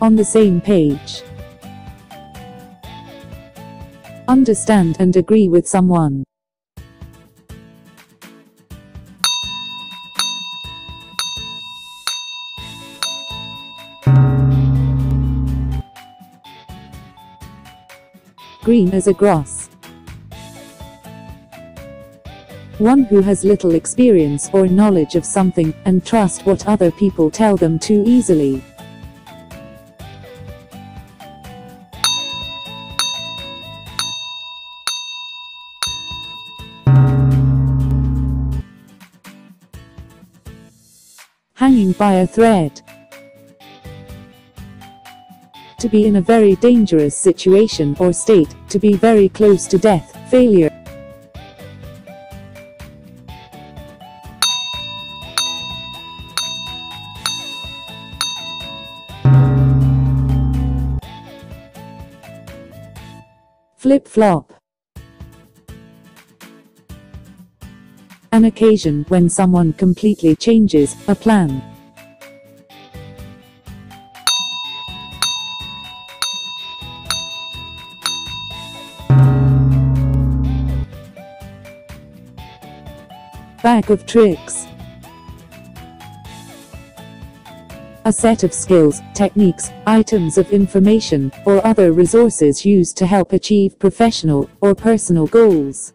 on the same page. Understand and agree with someone. Green as a grass. One who has little experience or knowledge of something, and trust what other people tell them too easily. Hanging by a thread. To be in a very dangerous situation or state, to be very close to death, failure. Flip-flop. An occasion when someone completely changes a plan. Bag of tricks. A set of skills, techniques, items of information, or other resources used to help achieve professional or personal goals.